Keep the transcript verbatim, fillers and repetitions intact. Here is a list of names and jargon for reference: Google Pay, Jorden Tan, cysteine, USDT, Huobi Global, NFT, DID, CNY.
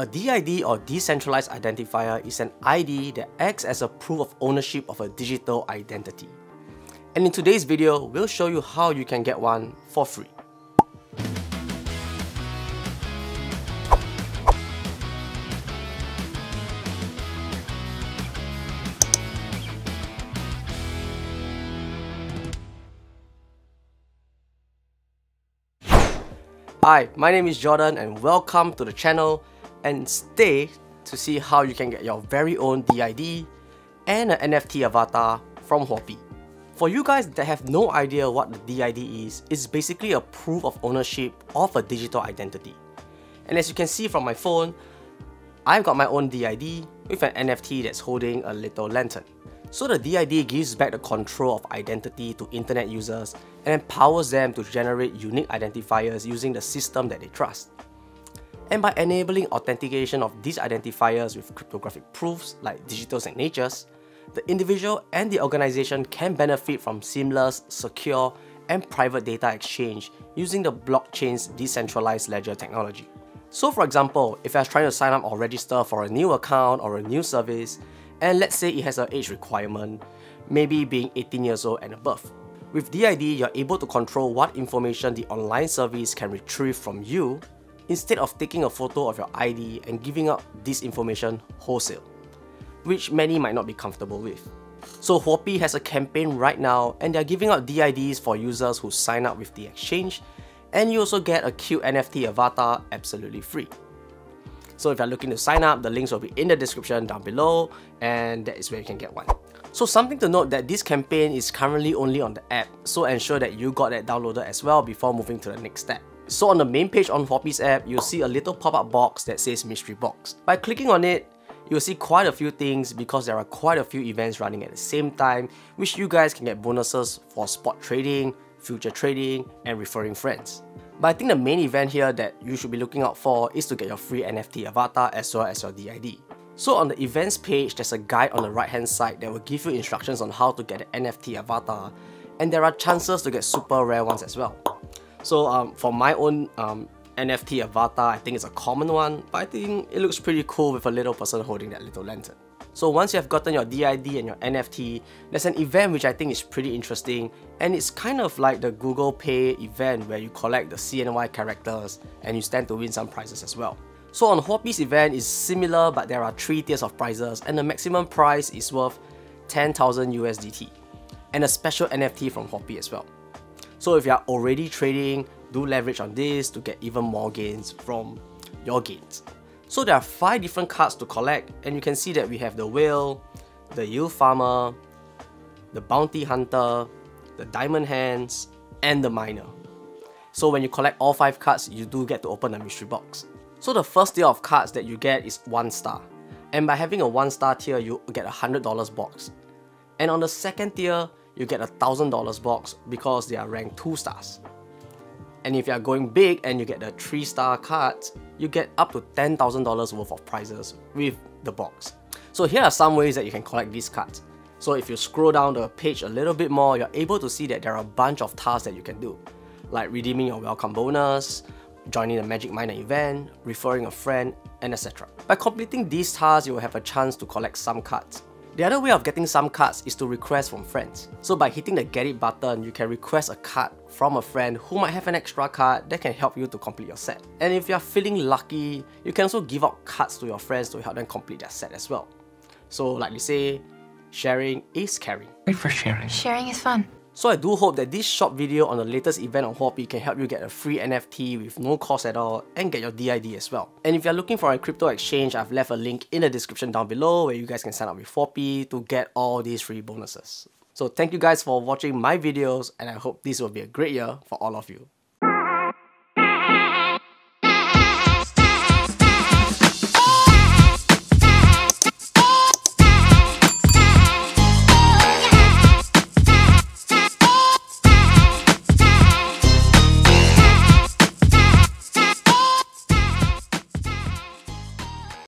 A D I D or Decentralized Identifier is an I D that acts as a proof of ownership of a digital identity. And in today's video, we'll show you how you can get one for free. Hi, my name is Jordan and welcome to the channel, and stay to see how you can get your very own D I D and an N F T avatar from Huobi. For you guys that have no idea what the D I D is, it's basically a proof of ownership of a digital identity. And as you can see from my phone, I've got my own D I D with an N F T that's holding a little lantern. So the D I D gives back the control of identity to internet users and empowers them to generate unique identifiers using the system that they trust. And by enabling authentication of these identifiers with cryptographic proofs like digital signatures, the individual and the organization can benefit from seamless, secure, and private data exchange using the blockchain's decentralized ledger technology. So for example, if I was trying to sign up or register for a new account or a new service, and let's say it has an age requirement, maybe being eighteen years old and above. With D I D, you're able to control what information the online service can retrieve from you instead of taking a photo of your I D and giving up this information wholesale, which many might not be comfortable with. So Huobi has a campaign right now and they're giving out D I Ds for users who sign up with the exchange, and you also get a cute N F T avatar absolutely free. So if you're looking to sign up, the links will be in the description down below, and that is where you can get one. So something to note that this campaign is currently only on the app, so ensure that you got that downloaded as well before moving to the next step. So on the main page on Huobi's app, you'll see a little pop-up box that says Mystery Box. By clicking on it, you'll see quite a few things because there are quite a few events running at the same time, which you guys can get bonuses for spot trading, future trading, and referring friends. But I think the main event here that you should be looking out for is to get your free N F T avatar as well as your D I D. So on the events page, there's a guide on the right hand side that will give you instructions on how to get the N F T avatar, and there are chances to get super rare ones as well. So um, for my own um, N F T avatar, I think it's a common one, but I think it looks pretty cool with a little person holding that little lantern. So once you have gotten your D I D and your N F T, there's an event which I think is pretty interesting, and it's kind of like the Google Pay event where you collect the C N Y characters and you stand to win some prizes as well. So on Huobi's event is similar, but there are three tiers of prizes, and the maximum prize is worth ten thousand U S D T and a special N F T from Huobi as well. So if you are already trading, do leverage on this to get even more gains from your gains. So there are five different cards to collect, and you can see that we have the Whale, the Yield Farmer, the Bounty Hunter, the Diamond Hands, and the Miner. So when you collect all five cards, you do get to open a mystery box. So the first tier of cards that you get is one star, and by having a one star tier, you get a one hundred dollar box. And on the second tier, you get a one thousand dollar box because they are ranked two stars. And if you are going big and you get the three star cards, you get up to ten thousand dollars worth of prizes with the box. So here are some ways that you can collect these cards. So if you scroll down the page a little bit more, you're able to see that there are a bunch of tasks that you can do, like redeeming your welcome bonus, joining the Magic Miner event, referring a friend, and et cetera. By completing these tasks, you will have a chance to collect some cards. The other way of getting some cards is to request from friends. So by hitting the Get It button, you can request a card from a friend who might have an extra card that can help you to complete your set. And if you are feeling lucky, you can also give out cards to your friends to help them complete their set as well. So like we say, sharing is caring. Wait for sharing. Sharing is fun. So I do hope that this short video on the latest event on Huobi can help you get a free N F T with no cost at all and get your D I D as well. And if you're looking for a crypto exchange, I've left a link in the description down below where you guys can sign up with Huobi to get all these free bonuses. So thank you guys for watching my videos, and I hope this will be a great year for all of you.